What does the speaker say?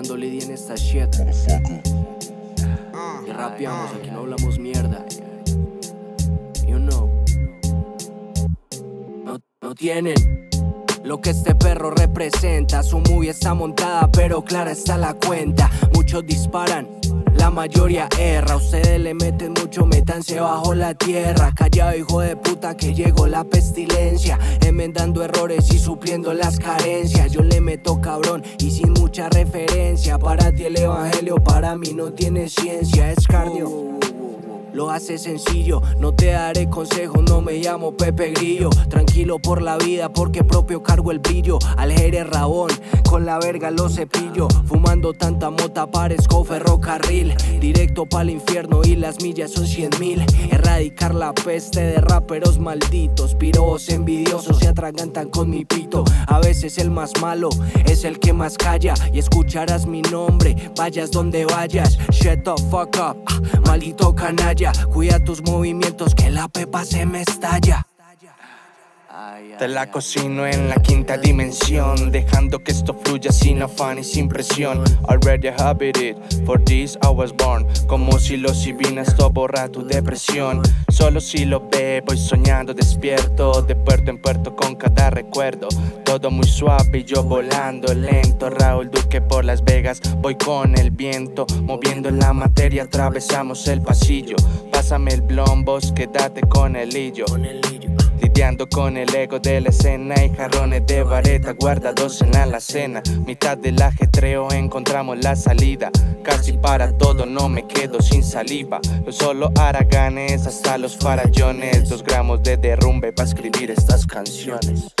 dando lidia en esta shit. Y rapeamos, aquí no hablamos mierda. You know. No tienen lo que este perro representa. Su movie está montada, pero clara está la cuenta. Muchos disparan, la mayoría erra. Ustedes le meten mucho metanse bajo la tierra. Callado hijo de puta que llegó la pestilencia, enmendando errores y supliendo las carencias. Yo le meto cabrón y sin mucha referencia. Para ti el evangelio, para mí no tiene ciencia. Es cardio, lo hace sencillo, no te daré consejos, no me llamo Pepe Grillo. Tranquilo por la vida porque propio cargo el brillo. Algere Rabón, con la verga lo cepillo. Fumando tanta mota parezco ferrocarril. Directo pa'l infierno y las millas son 100.000. Erradicar la peste de raperos malditos. Piros envidiosos se atragantan con mi pito. A veces el más malo es el que más calla. Y escucharás mi nombre, vayas donde vayas. Shut the fuck up, maldito canalla. Cuida tus movimientos que la pepa se me estalla. Te la cocino en la quinta dimensión, dejando que esto fluya sin afán y sin presión. Already habited, for this I was born. Como si los divinas esto borra tu depresión. Solo si lo ve voy soñando despierto, de puerto en puerto con cada recuerdo. Todo muy suave y yo volando lento. Raúl Duque por Las Vegas, voy con el viento. Moviendo la materia atravesamos el pasillo. Pásame el blombos, quédate con el hillo. Lidiando con el ego de la escena y jarrones de vareta guardados en la alacena. Mitad del ajetreo encontramos la salida. Casi para todo no me quedo sin saliva. Los solo haraganes hasta los farallones. 2 gramos de derrumbe para escribir estas canciones.